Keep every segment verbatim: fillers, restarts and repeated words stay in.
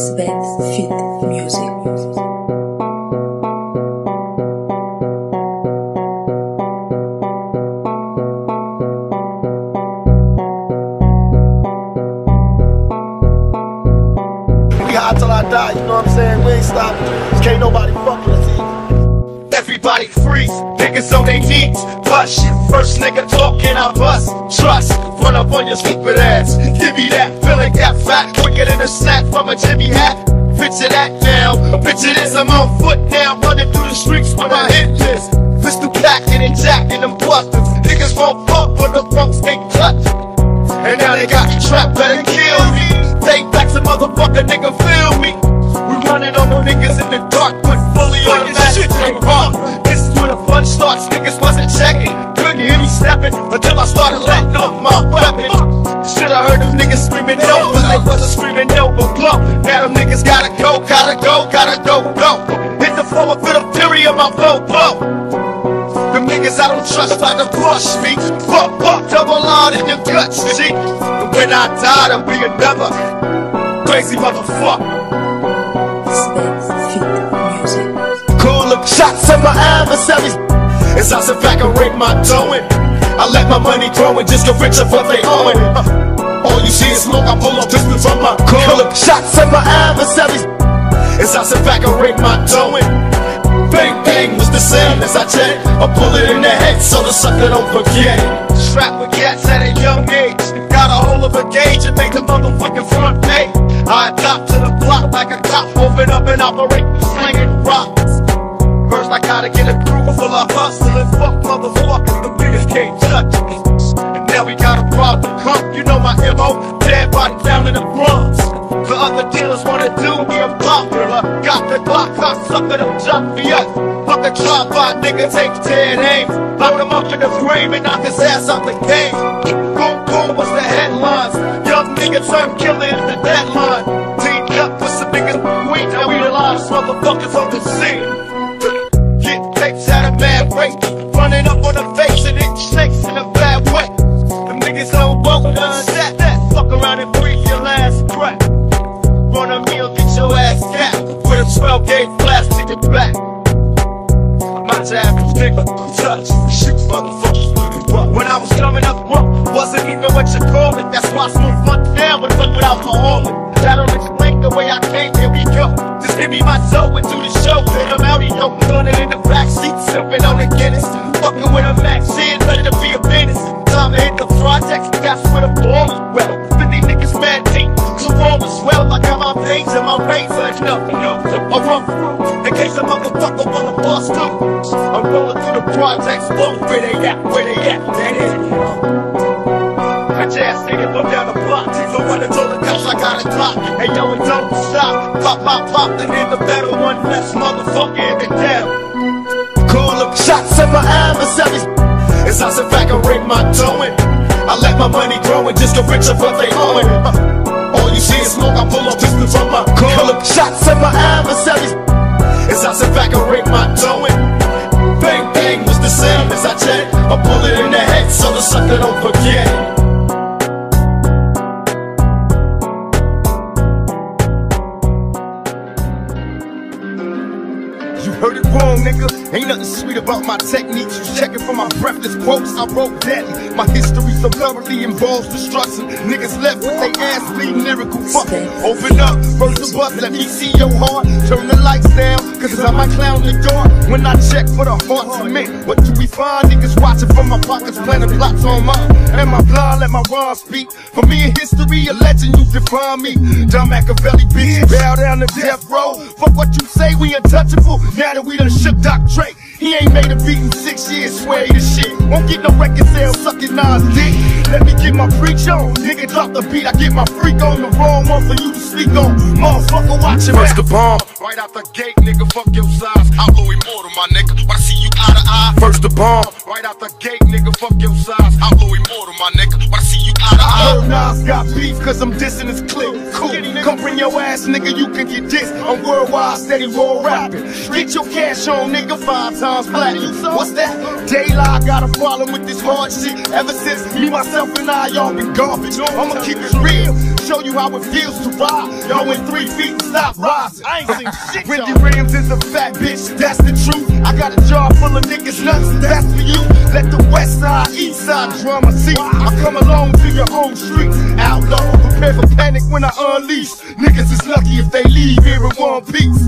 SvetFitMusic. Till I die, you know what I'm saying? We ain't stopping. Can't nobody fucking us either. Everybody freeze, niggas on their knees. Push, first nigga talking, I bust. Trust, run up on your stupid ass. Give me that feeling, got fat, quicker than a snack from a Jimmy hat. Picture that now, picture this, I'm on foot now, running through the streets when I hit this. This two Pac and it jacked and them busters. Niggas won't fuck, but the punks ain't touch. And now they got me trapped, better kill me. Take back some motherfucker, nigga. Niggas in the dark, but fully on the match, ain't wrong. This is where the fun starts, niggas wasn't checking. Couldn't hear me snapping until I started letting off my weapon. Should've heard them niggas screaming no, but they wasn't screaming no, but blow. Now them niggas gotta go, gotta go, gotta go, go. Hit the floor and feel the fury of my blow, blow. Them niggas I don't trust try to crush me. Buck, buck, double on in your guts, see? But when I die, there'll be another crazy motherfucker. Cooler shots at my adversaries. As I sit back and rake my dough in, I let my money grow and just get richer for they own. Uh, all you see is smoke, I pull off distance from my cooler shots at my adversaries. As I sit back and rake my dough in, bang bang was the sound as I check. I pull it in the head so the sucker don't forget. Strapped with cats at a young age, got a hold of a gauge and made the motherfucking front page. I adopt to the block like a cop, open up and operate, slinging rocks. First I gotta get a crew full of hustlers, fuck motherfuckers, the biggest can't touch me. And now we got a problem, come, you know my M O, dead body down in the Bronx. The other dealers wanna do me unpopular, got the block, I sucker them jump me up. Fuck a drive-by nigga, take dead aim, load him up in the grave and knock his ass out the game. Boom boom was the headlines, young nigga turned killer in the deadline. Motherfuckers on the scene. Get tapes out of mad way, running up on the face and it shakes in a bad way. Them niggas don't want none that, that. Fuck around and breathe your last breath. Run a meal, get your ass capped with a twelve gauge blast in your back. I'm not your average nigga, touch, shoot motherfuckers. When I was coming up, wasn't even what you call it. That's why I smooth my down with fuck without my armor. That don't explain the way I came, here we go. Give me my soul and do the show, and I'm out here running in the backseat, sipping on the Guinness, fucking with a max in, ready to be a menace. Time to hit the projects, that's where the ball is well. fifty niggas mad deep, so all is well. I got my veins and my razor and nothing else. I run through, in case a motherfucker wanna bust too. I'm rolling through the projects, boom, where they at, where they at, that is. I just nigga go down the block, so when I told the cops I got a clock, hey yo, it don't stop. Pop, pop, pop, and in the battle, one less motherfucker in the devil. Cool up shots at my adversaries. As I sit back and rake my dough in, I let my money grow and just get richer for they own. Uh, all you see is smoke, I pull off distance from my cool up shots at my adversaries. As I sit back and rake my dough in, bang, bang was the sound as I check. I pull it in the head so the sucker don't forget. You heard it wrong, nigga. Ain't nothing sweet about my techniques. You checking for my breathless quotes I wrote deadly. My history so thoroughly involves destruction. Niggas left with they ass bleeding lyrical fucking. Open up, first the bus, let me see your heart. Turn the lights down, cause I might clown the yard. When I check for the hearts of men, what do we find? Niggas watching from my pockets, planning plots on mine. And my blind, let my rhymes speak. For me in history, a legend, you define me. John Machiavelli, bitch, bow down to death row. Fuck what you say, we untouchable. Now that we done shook Doc Drake, he ain't made a beat in six years, swear to shit. Won't get no record sale, sucking Nas dick. Let me get my preach on, nigga drop the beat, I get my freak on. The wrong one for you to speak on, motherfucker watchin' me. First the bomb, right out the gate, nigga, fuck your size. Outlaw immortal, my nigga, when I see you eye to eye. First the bomb, right out the gate, nigga, fuck your size. Outlaw immortal, my nigga, when I see you eye to eye. Heard Nas got beef, cause I'm dissing his clip. Cool, come bring your ass, nigga, you can get dissed. I'm worldwide, steady, raw rapping. Get your cash on, nigga, five times flat. What's that? Daylight, I got a problem with this hard shit. Ever since me, myself, and I, y'all been garbage. I'ma keep it real. show you how it feels to ride. Y'all went three feet and stopped rising. I ain't seen shit. Wendy Rams is a fat bitch, that's the truth. I got a jar full of niggas nuts, that's for you. Let the west side, east side drama cease. I come alone to your own streets. Outlaw, prepare for panic when I unleash. Niggas is lucky if they leave here in one piece.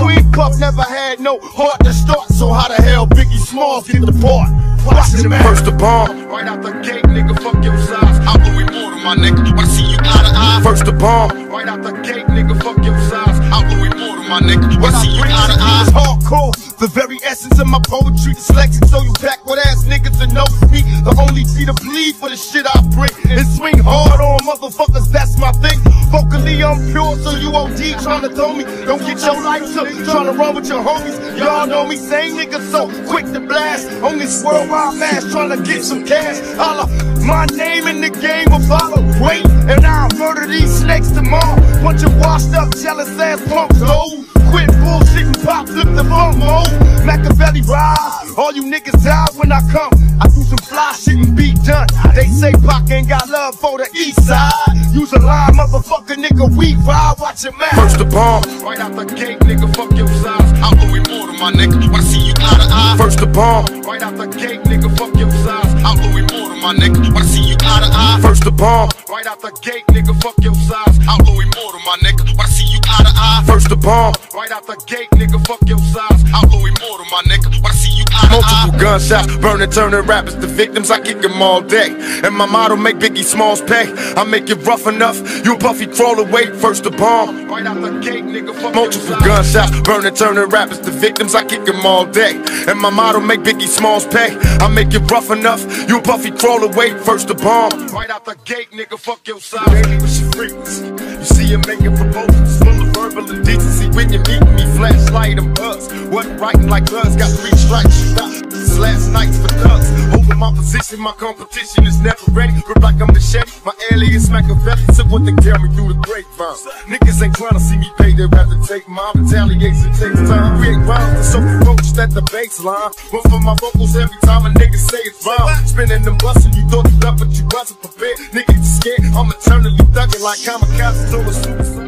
Queen Puff never had no heart to start, so how the hell Biggie Smalls get the part? Watch him first the bomb. Right out the gate, nigga, fuck your size. I'm Louis Mortar, my nigga. Wanna see you out of eye? First the bomb. Right out the gate, nigga, fuck your size. I'm Louis Mortar, my nigga. Wanna see you out of eye? Hardcore, the very essence of my poetry. Dyslexic, so you backward ass niggas that know me. The only G to bleed for the shit I bring. And swing hard on motherfuckers, that's my thing. Vocally, I'm pure, so you O D tryna throw me. Don't get your life took, tryna run with your homies. Y'all know me, same nigga, so quick to blast. On this worldwide mass, tryna get some cash. Holla, my name in the game will follow. Wait, and I'll murder these snakes tomorrow. Bunch of washed up, jealous ass punks, though. Quit bullshit and pop, flip the phone mode. Machiavelli rise, all you niggas die when I come. I do some fly shit and be done. They say Pac ain't got love for the east side. Use a line, motherfucker, nigga, we ride, watch your mouth. First the bomb, right out the gate, nigga, fuck your size. I'm Louis Mortar, my nigga, wanna see you out of eye. First the bomb, right out the gate, nigga, fuck your size. I'm Louis Mortar, my nigga, wanna see you out of eye. First the bomb, right out the gate, nigga, fuck your size. I'm Louis Mortar, my nigga, wanna see you out of eye. First the bomb, right out the gate, nigga, fuck your size. I'm Louis Mortar, my nigga, wanna see you out of eye. Multiple gunshots, burning, turning rappers to victims, I kick them all day. And my motto, make Biggie Smalls pay. I make it rough enough, you and Puffy crawl away. First the bomb, right out the gate, nigga, fuck multiple gunshots, burning, turning rappers to victims, I kick them all day. And my motto, make Biggie Smalls pay. I make it rough enough, you and Puffy crawl away. First the bomb, right out the gate, nigga, fuck your size. Baby, what's your frequency? You see him making proposals, full of verbal indecency. When you meet me, flashlight and buzz. Wasn't writing like guns, got three strikes, you got this last night's for thugs. Over my position, my competition is never ready. Rip like a machete, my alias Machiavelli. Took what they tell me through the grapevine. Niggas ain't tryna see me pay, they rather take mine. Retaliation takes time. Create rhymes so focused at the baseline. Run for my vocals every time a nigga say it's rhyme. Spinning them bustin', you thought you left, but you wasn't prepared. Niggas scared, I'm eternally thuggin' like kamikaze to a suicide.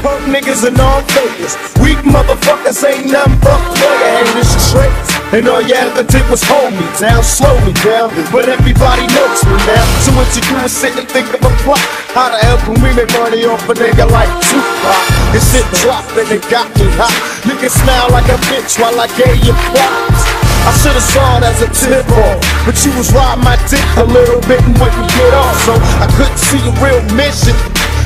Punk niggas and all fakers. Weak motherfuckers ain't nothing but player. And this is traitors. And all you ever did was hold me down, slow me down. But everybody knows me now. So what you do is sit and think of a plot. How the hell can we make money off a nigga like two Pac? This shit dropped and it got me hot. Niggas smile like a bitch while I gave you props. I should've saw it as a tip-off, but you was riding my dick a little bit and wouldn't get off. So I couldn't see your real mission.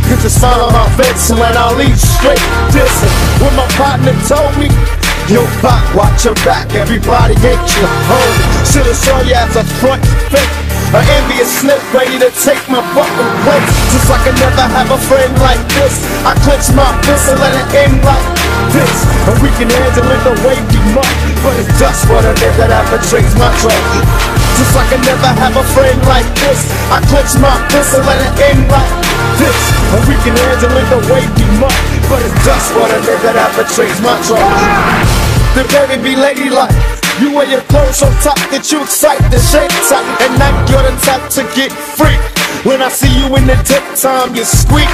Get the sign on my fence and let I'll leave straight dissing. When my partner told me, yo, Pac, watch your back, everybody ain't your homie. Should've saw you as a front fake, an envious snip ready to take my fucking place. Just like I never have a friend like this, I clench my fist and let it end like this. And we can handle it the way we must. But it's just for the nigga that betrays my trust. Just like I never have a friend like this, I clench my fist and let it end like this. And we can handle it the way we must. But it's just for the nigga that betrays my trust. The baby be ladylike. You wear your clothes on top that you excite the shake type. And not you're the type to get freaked. When I see you in the dip time, you squeak.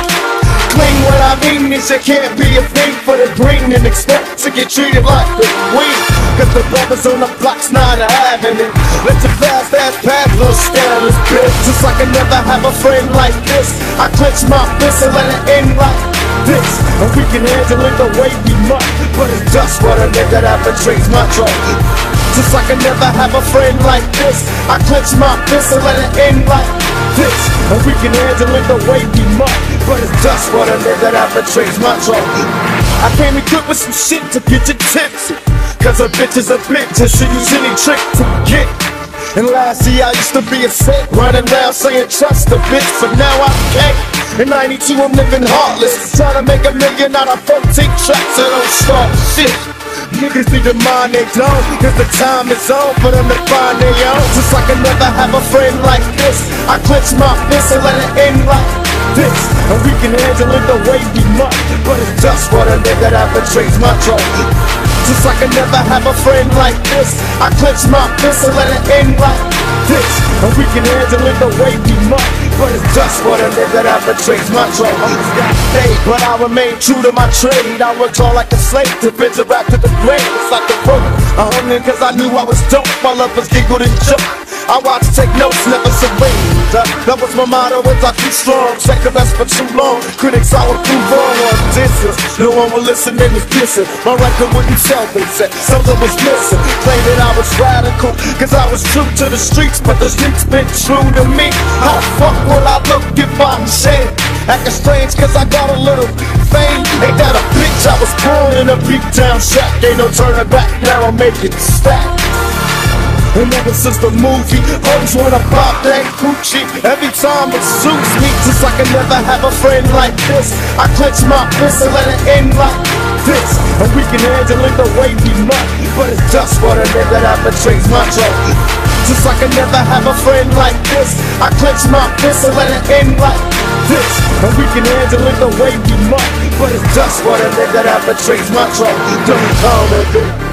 Cling, what I mean is you can't be a thing for the green and expect to get treated like the weed. Cause the brothers on the block's not having it. Let your fast ass pad, little scandalous bitch. Just like I never have a friend like this, I clench my fist and let it end like this. And we can handle it the way we must. But it's just for the nigga that betrays my trust. Just like I never have a friend like this, I clench my fist and let it end like this. And we can handle it the way we must. But it's just for the nigga that betrays my trust. I came equipped with some shit to get you tipsy. Cause a bitch is a bitch and she use any trick to get. And last year I used to be a sick, running around saying trust a bitch, but now I can't. In ninety-two I'm living heartless, trying to make a million out of fourteen tracks that don't start shit. Niggas need to mind they don't, cause the time is on for them to find their own. Just like I never have a friend like this, I clench my fist and let it end like this. And we can handle it the way we must. But it's just for the nigga that betrays my trust. just like I never have a friend like this. I clench my fist and let it end like this, and we can handle it the way we must. But it's just for the nigga that betrays my trade. I was got paid, but I remain true to my trade. I worked all like a slave to bitch a rap to the grave. It's like the broke, I hung in cause I knew I was dope. My lovers giggled and joked, I watched, take notes, never surrendered. Uh, that was my motto, it's I keep strong. Second best for too long, critics I would prove wrong on distance. No one would listen and was dissing. My record wouldn't tell me that something was missing. Claimed that I was radical, cause I was true to the streets, but the streets been true to me. How the fuck will I look if I'm shit? Acting strange cause I got a little fame. Ain't that a bitch? I was born in a beat down shack. Ain't no turning back, now I make it stack. And ever since the movie, always wanna pop that coochie. Every time it suits me, just like I never have a friend like this. I clench my fist and let it end like this, and we can handle it the way we must. But it's just for the nigga that betrays my trust. Just like I never have a friend like this. I clench my fist and let it end like this, and we can handle it the way we must. But it's just for the nigga that betrays my trust. Don't call me bitch.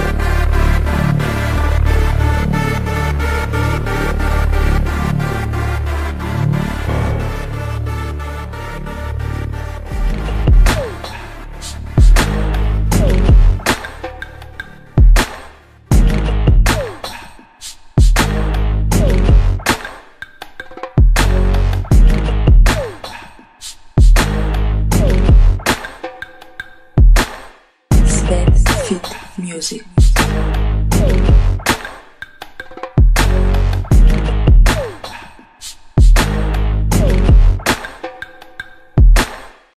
Fit music.